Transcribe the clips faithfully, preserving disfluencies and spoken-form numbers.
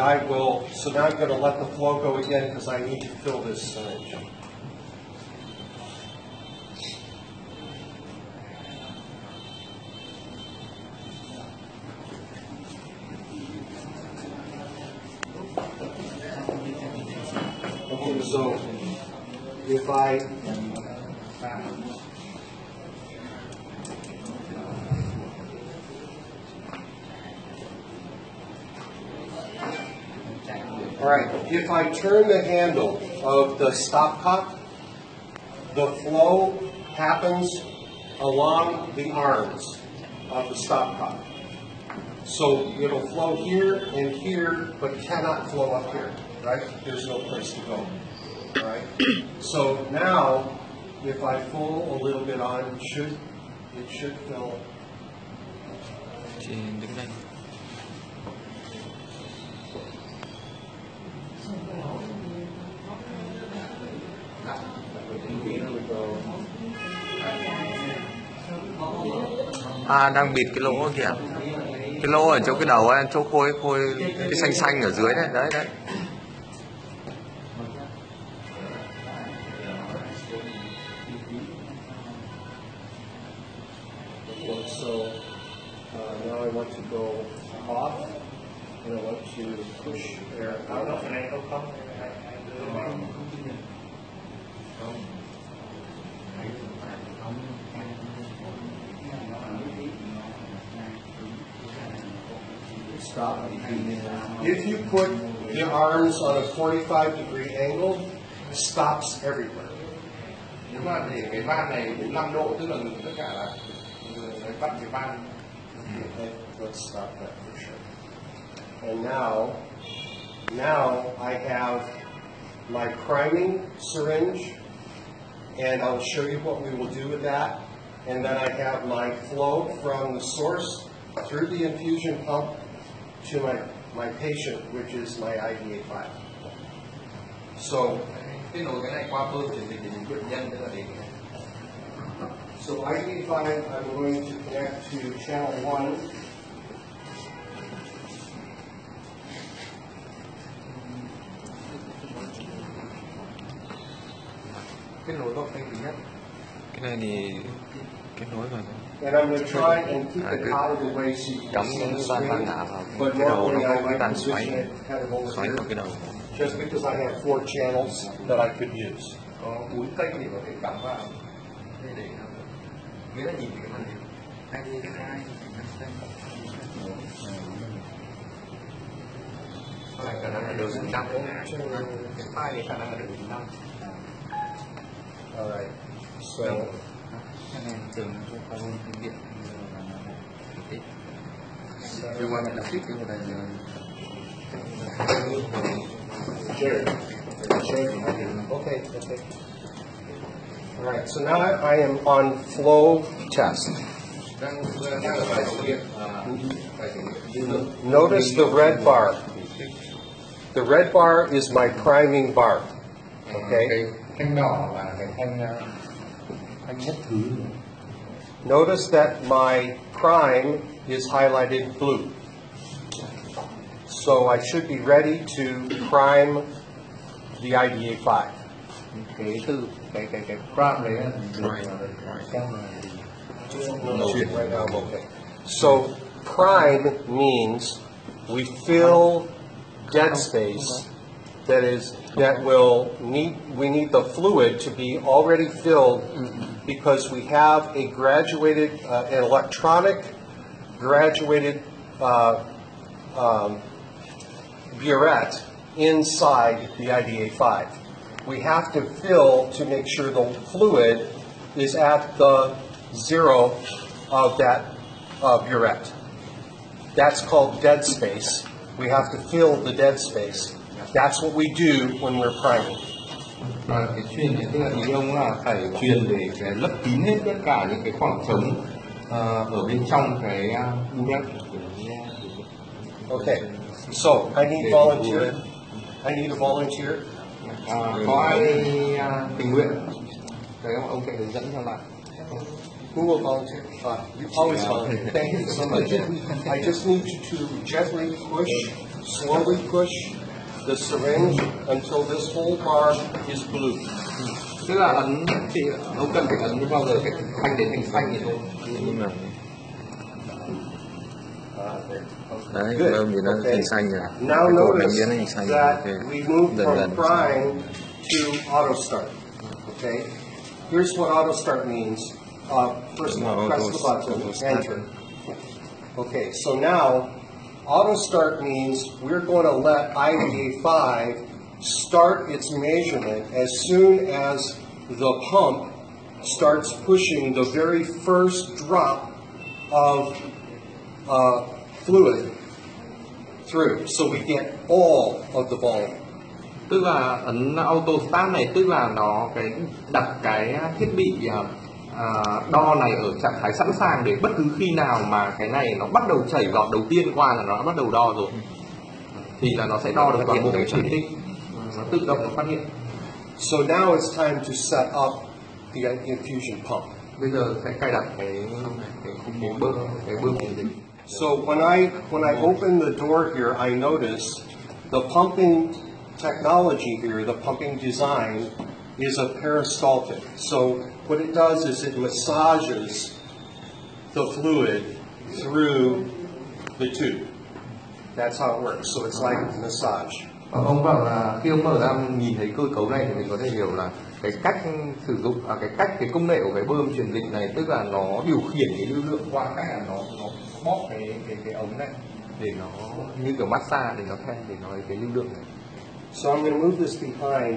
and I will, so now I'm going to let the flow go again because I need to fill this syringe. Okay, so if I... All right, if I turn the handle of the stopcock, the flow happens along the arms of the stopcock. So it'll flow here and here, but cannot flow up here, right? There's no place to go, all right? So now, if I pull a little bit on, it should, it should fill. À, đang bịt cái lỗ kìa, cái lỗ ở chỗ cái đầu ấy, chỗ khôi khôi cái xanh xanh ở dưới đấy, đấy đấy. If you put the arms on a forty-five degree angle, it stops everywhere. Nếu mà để cái van này bốn mươi lăm độ, tức là ngừng tất cả là người bắt cái van. Let's stop that for sure. And now, now I have my priming syringe, and I'll show you what we will do with that. And then I have my flow from the source through the infusion pump to my, my patient, which is my I D A five. So, so I D A five, I'm going to connect to channel one. And I'm going to try and keep it out of the way so you can see the screen, but normally I might position it kind of over here, just because I have four channels that I could use. All right, so... Okay, okay. All right, so now I am on flow test. Notice the red bar. The red bar is my priming bar. Okay? Notice that my prime is highlighted blue. So I should be ready to prime the I D A five. Okay, so okay, okay, probably. Okay. So prime means we fill dead space. That is, that will need, we need the fluid to be already filled because we have a graduated, uh, an electronic graduated uh, um, burette inside the I D A five. We have to fill to make sure the fluid is at the zero of that uh, burette. That's called dead space. We have to fill the dead space. That's what we do when we're priming. Cái chuyên thì tức là ý ông là phải chuyên để lấp kín hết tất cả những cái khoảng trống ở bên trong cái burette. Okay. So I need volunteer. I need a volunteer. Có ai tình nguyện? Đấy không? Ông sẽ hướng dẫn cho bạn. Who will volunteer? Uh, always volunteer. Thank you so much. I just need you to gently push. slowly push the syringe until this whole bar is blue. Tức là ấn thì nó cần phải ấn bao giờ cái thanh đến thành xanh thì thôi. Đúng rồi. Đấy, lâu thì nó thành xanh rồi. Now notice that we move from prime to auto start. Okay. Here's what auto start means. Uh, first of all, press the button, enter. Okay, so now auto start means we're going to let I D A five start its measurement as soon as the pump starts pushing the very first drop of uh, fluid through. So we get all of the volume. Tức là ấn auto start này tức là nó cái đặt cái thiết bị Uh, đo này ở trạng thái sẵn sàng để bất cứ khi nào mà cái này nó bắt đầu chảy giọt đầu tiên qua là nó đã bắt đầu đo rồi thì là nó sẽ đo được toàn bộ cái chỉ tích, nó tự động nó phát hiện. So now it's time to set up the infusion pump. Bây giờ sẽ cài đặt cái cái khung bơm, cái bơm này đi. So when I when I open the door here, I notice the pumping technology here, the pumping design is a peristaltic. So what it does is it massages the fluid through the tube. That's how it works. So it's like a massage. Ông bảo là khi ông mở ra nhìn thấy cơ cấu này thì mình có thể hiểu là cái cách sử dụng à, cái cách cái công nghệ của cái bơm truyền dịch này tức là nó điều khiển cái lưu lượng qua cái là nó nó bóp cái cái cái ống này để nó như kiểu massage để nó thay để nó cái lưu lượng này. So I'm going to move this behind.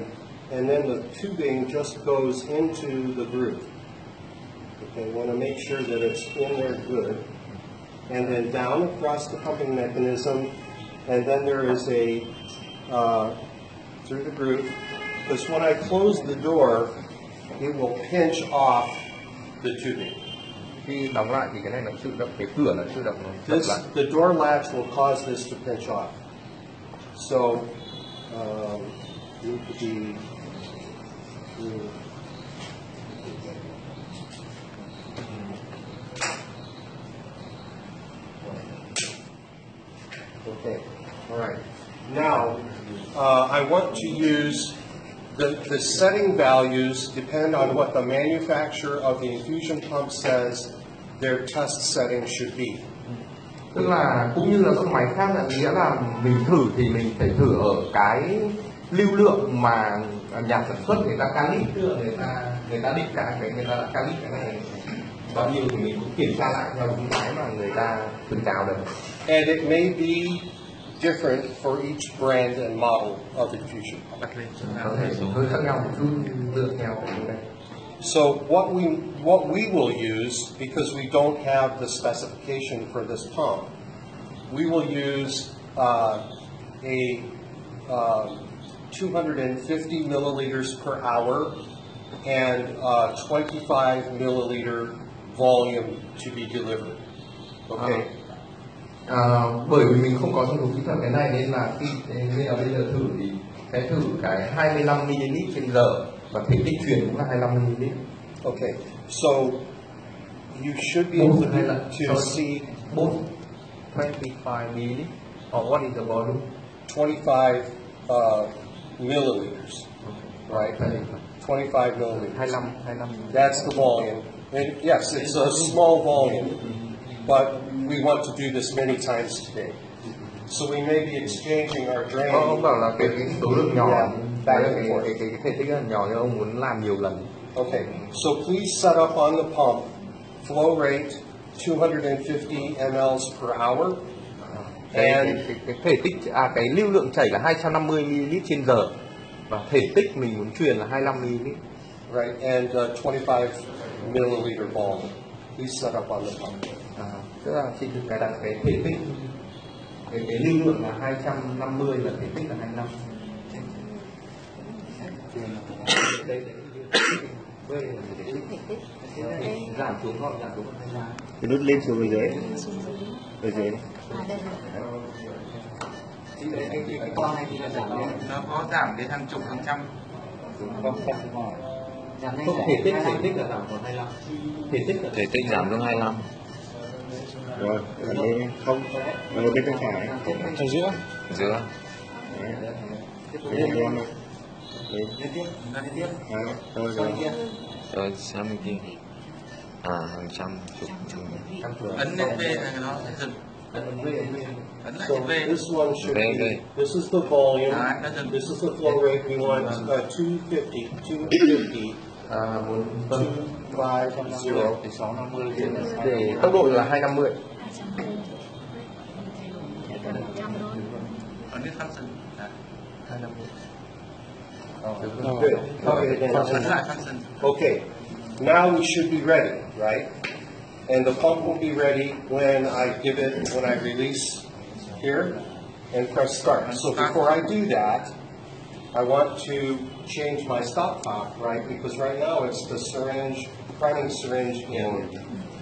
And then the tubing just goes into the groove. Okay, want to make sure that it's in there good. And then down across the pumping mechanism, and then there is a, uh, through the groove. Because when I close the door, it will pinch off the tubing. This, the door latch will cause this to pinch off. So, um, need to be okay. All right. Now, uh, I want to use the, the setting values depend on what the manufacturer of the infusion pump says their test setting should be. Tức là cũng như là các máy khác là nghĩa là mình thử thì mình phải thử ở cái lưu lượng mà nhà sản xuất người ta cali người ta người ta định cả cái người ta đã cali cái này bao nhiêu thì mình cũng kiểm tra lại theo đúng cái mà người ta khuyến cáo được. And it may be different for each brand and model of infusion. Hơi khác nhau một chút, lượng nhau. So what we what we will use because we don't have the specification for this pump, we will use uh, a uh, two hundred fifty milliliters per hour and uh, twenty-five milliliter volume to be delivered. Okay. Uh, uh, bởi vì mình không có thông số kỹ thuật cái này nên là khi nên là bây giờ thử thì sẽ thử cái hai mươi lăm mi-li-lít trên giờ và thể tích truyền cũng là hai mươi lăm mi-li-lít. Okay. So you should be able to see both twenty-five milliliters or what is the volume? twenty-five. Uh, milliliters, right? twenty-five milliliters. That's the volume. And yes, it's a small volume, but we want to do this many times today. So we may be exchanging our drain. Okay, so please set up on the pump flow rate two hundred fifty milliliters per hour. And cái, cái thể tích à cái lưu lượng chảy là hai trăm năm mươi mi-li-lít trên giờ và thể tích mình muốn truyền là hai mươi lăm mi-li-lít. Right, and uh, twenty-five milliliter volume. Please set up on the pump. À, tức là chị thực đặt cái thể tích cái, cái lưu lượng là hai trăm năm mươi và thể tích là hai mươi lăm. Đây giảm xuống gọn giảm xuống hai mươi lăm. Cái nút lên xuống bên dưới. Ở dưới. À, đây này. Anh chị cái con này thì là giảm nhé. Nó có giảm đến hàng chục phần trăm. Không giảm rồi. Giảm nhanh. Thể tích thể tích là giảm còn hai mươi lăm. Thể tích thể tích giảm xuống hai mươi lăm. Rồi, còn đây không. Rồi bên bên phải. Ở giữa. giữa rồi sang bên kia à hàng trăm chục ấn lên V là nó sẽ dừng. So this one should be, this is the volume, this is the flow rate we want, uh, two fifty, two fifty, uh, two fifty. Tốc độ là hai trăm năm mươi. Okay, now we should be ready, right? And the pump will be ready when I give it, when I release here and press start. So before I do that, I want to change my stop cock, right? Because right now it's the syringe, priming syringe in.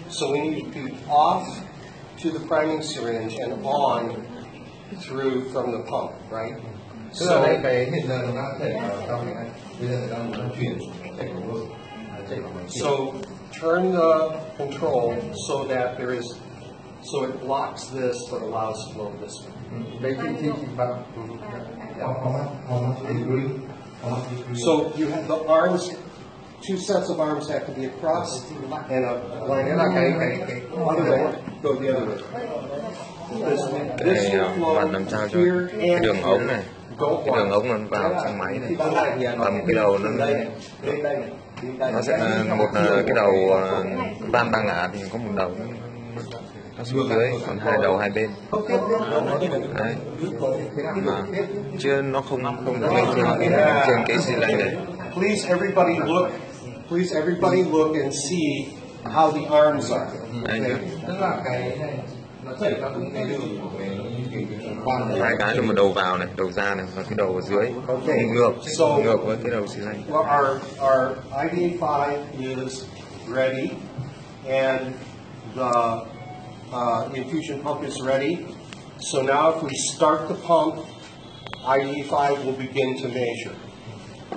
So we need to be off to the priming syringe and on through from the pump, right? So So turn the control so that there is, so it blocks this but allows flow this way. Mm-hmm. So you have the arms, two sets of arms have to be across and a line other way, go the other way. This will flow here and here. Cái đường ống nó vào trong máy này, và một cái đầu nó nó sẽ một cái đầu van ba ngã thì có một đầu nó xuống dưới, còn hai đầu hai bên. Đấy. Mà chưa nó không không được lên trên trên cái gì này này. Please everybody look, please everybody look and see how the arms are. Tức là cái này nó chảy ra đúng cái đường của cái. Hai cái là một đầu vào này, đầu ra này, và cái đầu ở dưới ngược, ngược với cái đầu xi lanh. Our I D A five is ready, and the uh, infusion pump is ready. So now, if we start the pump, I D A five will begin to measure.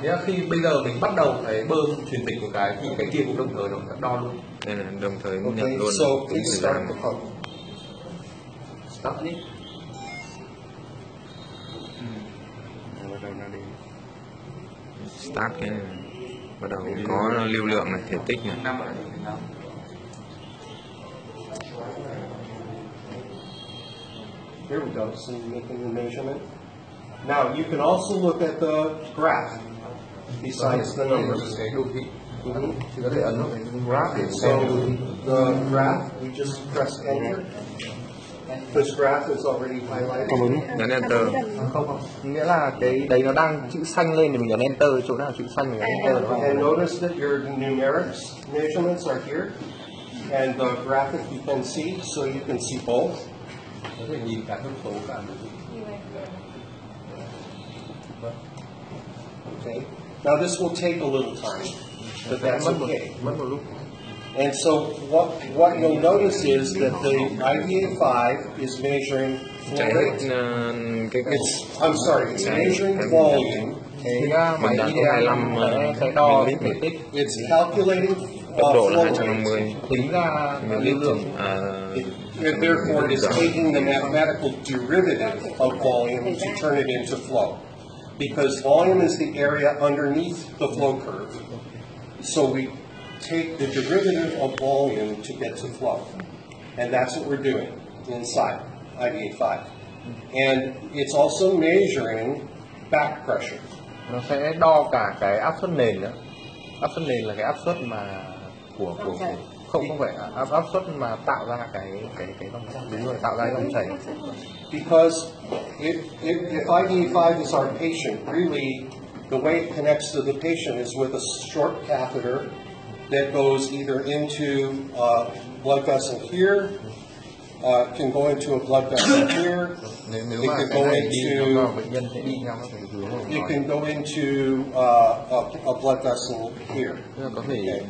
Yeah, khi bây giờ mình bắt đầu cái bơm truyền dịch của cái, thì cái kia cũng đồng thời đo luôn. Đây là đồng thời nhận okay, luôn. So please start the pump. Start it. Start cái này, bắt đầu có lưu lượng này, thể tích này. Here we go, so making the measurement. Now you can also look at the graph besides the numbers. So the graph, we just press enter. This graph is already highlighted. Nhấn enter. Không, nghĩa là cái đấy nó đang chữ xanh lên thì mình nhấn enter, chỗ nào chữ xanh mình nhấn enter đúng không? And notice that your numerics measurements are here, and the graphic you can see, so you can see both. Có thể nhìn cả thông số cả. Okay. Now this will take a little time, but that's okay. Mất một lúc. And so what, what you'll notice is that the I D A five is measuring flow rate. It's, I'm sorry, it's measuring volume. It's calculating uh, flow rate. It, therefore, it is taking the mathematical derivative of volume to turn it into flow. Because volume is the area underneath the flow curve. So we take the derivative of volume to get to flow. And that's what we're doing inside I D A five. And it's also measuring back pressure. Nó sẽ đo cả cái áp suất nền nữa. Áp suất nền là cái áp suất mà của của không không phải áp áp suất mà tạo ra cái cái cái dòng chảy, đúng rồi, tạo ra dòng chảy. Because if if if I D A five is our patient, really the way it connects to the patient is with a short catheter that goes either into a uh, blood vessel here, uh, can go into a blood vessel here, it can go into, it can go into uh, a, a blood vessel here. Okay.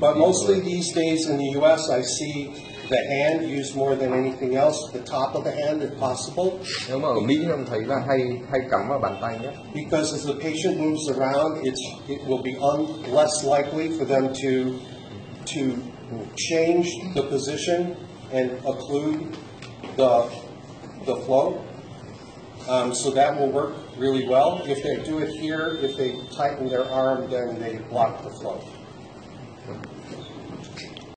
But mostly these days in the U S I see the hand used more than anything else, the top of the hand if possible. Because as the patient moves around, it's, it will be un, less likely for them to, to change the position and occlude the, the flow. Um, so that will work really well. If they do it here, if they tighten their arm, then they block the flow.